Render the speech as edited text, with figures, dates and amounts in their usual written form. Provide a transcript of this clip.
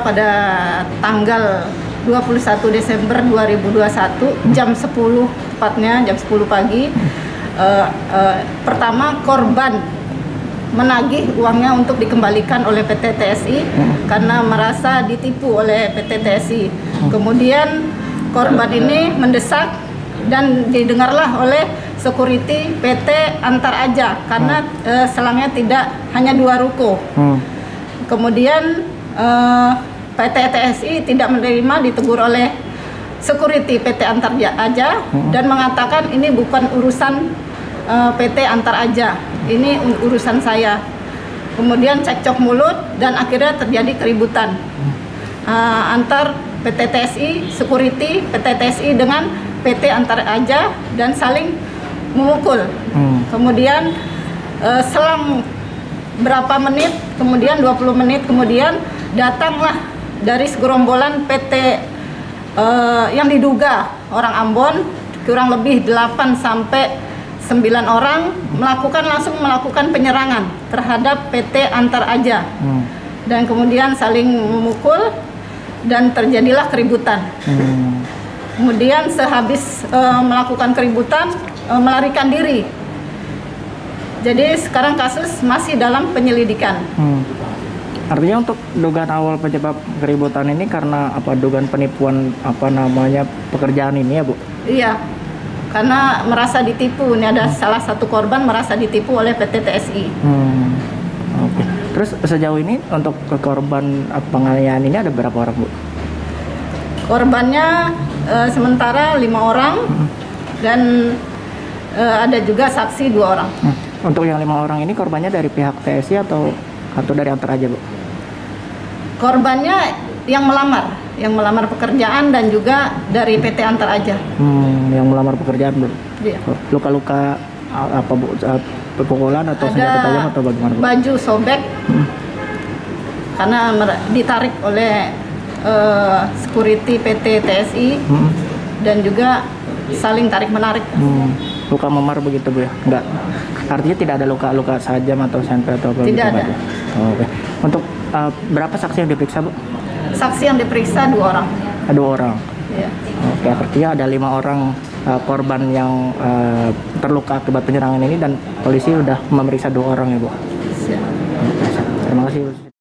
pula pada tanggal 21 Desember 2021 jam 10 tepatnya jam 10 pagi. Pertama, korban menagih uangnya untuk dikembalikan oleh PT TSI karena merasa ditipu oleh PT TSI. Kemudian korban ini mendesak dan didengarlah oleh security PT Anteraja karena selangnya tidak hanya 2 ruko. Kemudian PT TSI tidak menerima, ditegur oleh security PT Anteraja dan mengatakan ini bukan urusan PT Anteraja, ini urusan saya. Kemudian cekcok mulut dan akhirnya terjadi keributan antar PT TSI, security PT TSI dengan PT Anteraja dan saling memukul. Kemudian selang berapa menit, kemudian 20 menit kemudian datanglah dari segerombolan PT yang diduga orang Ambon kurang lebih 8 sampai 9 orang langsung melakukan penyerangan terhadap PT Anteraja dan kemudian saling memukul dan terjadilah keributan. Kemudian sehabis melakukan keributan melarikan diri. Jadi sekarang kasus masih dalam penyelidikan. Artinya untuk dugaan awal penyebab keributan ini karena apa, dugaan penipuan pekerjaan ini ya Bu? Iya. Karena merasa ditipu, ini ada salah satu korban merasa ditipu oleh PT TSI. Oke. Terus sejauh ini untuk korban penganiayaan ini ada berapa orang Bu? Korbannya sementara 5 orang dan ada juga saksi 2 orang. Untuk yang 5 orang ini korbannya dari pihak TSI atau dari Anteraja Bu? Korbannya yang melamar pekerjaan dan juga dari PT Anteraja. Yang melamar pekerjaan belum? Iya. Luka-luka apa Bu? Pukulan atau senjata tajam atau bagaimana Bu? Baju sobek karena ditarik oleh security PT TSI dan juga saling tarik menarik. Luka memar begitu Bu ya? Enggak. Artinya tidak ada luka-luka sajam atau senjata atau apa? Tidak ada. Oke. Untuk berapa saksi yang diperiksa Bu? Saksi yang diperiksa 2 orang. 2 orang. Ya. Oke, artinya ada 5 orang korban yang terluka akibat penyerangan ini dan polisi sudah memeriksa 2 orang ya Bu. Siap. Terima kasih.